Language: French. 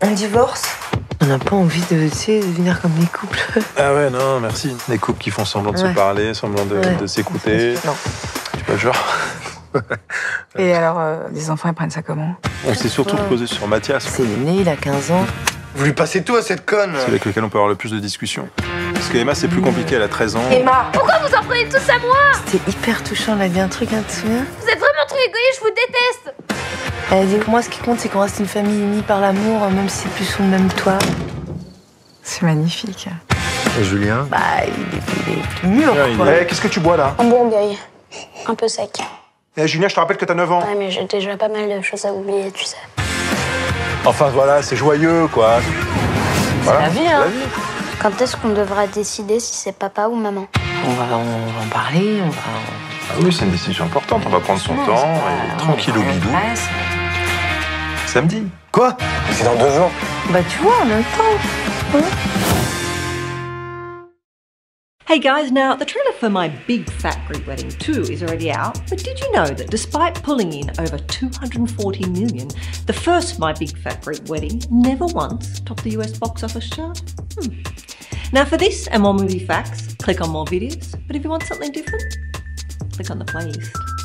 Un divorce? On n'a pas envie de, tu sais, de venir comme les couples. Ah ouais, non, merci. Les couples qui font semblant de se parler, semblant de s'écouter. Non. Tu vois, genre... Et alors, les enfants, ils prennent ça comment? On s'est surtout posé sur Mathias. C'est né, il a 15 ans. Vous lui passez tout à cette conne. C'est avec lequel on peut avoir le plus de discussions. Parce que Emma, c'est plus compliqué, elle a 13 ans. Emma, pourquoi vous en prenez tous à moi? C'était hyper touchant, on a dit un truc, hein, tu te souviens? Vous êtes vraiment trop égoïste, je vous déteste. Elle a dit, moi, ce qui compte, c'est qu'on reste une famille unie par l'amour, même si c'est plus sous le même toit. C'est magnifique. Et Julien? Bah, il est mûr, quoi. Qu'est-ce que tu bois, là? Un Bourgogne. Un peu sec. Eh, Julien, je te rappelle que t'as 9 ans. Ouais, mais j'ai déjà pas mal de choses à oublier, tu sais. Enfin, voilà, c'est joyeux, quoi. Voilà, la vie, hein. La vie. Quand est-ce qu'on devra décider si c'est papa ou maman? On va en parler, on va... Ah oui, c'est une décision importante. On va prendre son temps, et tranquille au bidou. Samedi. Quoi? C'est dans 2 jours. Bah, tu vois, en même temps. Hey guys, now the trailer for My Big Fat Greek Wedding 2 is already out, but did you know that despite pulling in over 240 million, the first My Big Fat Greek Wedding never once topped the US box office chart? Now for this and more movie facts, click on more videos, but if you want something different, click on the playlist.